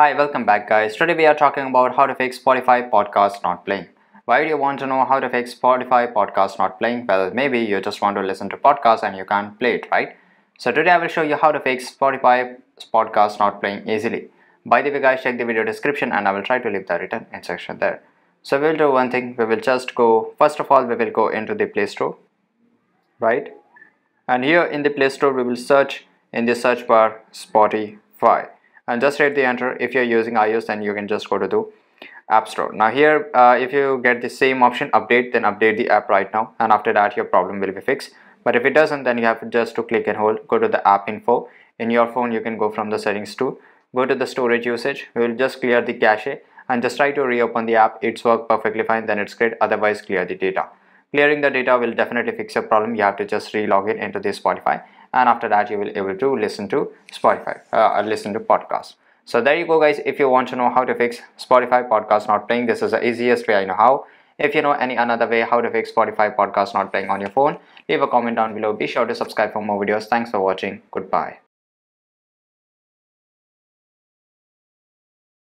Hi, welcome back guys. Today we are talking about how to fix Spotify podcast not playing. Why do you want to know how to fix Spotify podcast not playing? Well, maybe you just want to listen to podcasts and you can't play it, right? So today I will show you how to fix Spotify podcast not playing easily. By the way guys, check the video description and I will try to leave the written instruction there. So we will do one thing. We will just go, first of all, we will go into the Play Store, right? And here in the Play Store, we will search in the search bar Spotify. And just hit the enter. If you're using iOS, then you can just go to the App Store. Now here, if you get the same option update, then update the app right now. And after that, your problem will be fixed. But if it doesn't, then you have just to click and hold, go to the app info. In your phone, you can go from the settings to go to the storage usage. We will just clear the cache and just try to reopen the app. It's worked perfectly fine. Then it's great. Otherwise, clear the data. Clearing the data will definitely fix your problem. You have to just re-log in into the Spotify, and after that you will be able to listen to Spotify, listen to podcasts. So there you go guys. If you want to know how to fix Spotify podcast not playing, this is the easiest way I know how. If you know any another way how to fix Spotify podcast not playing on your phone, leave a comment down below. Be sure to subscribe for more videos. Thanks for watching. Goodbye.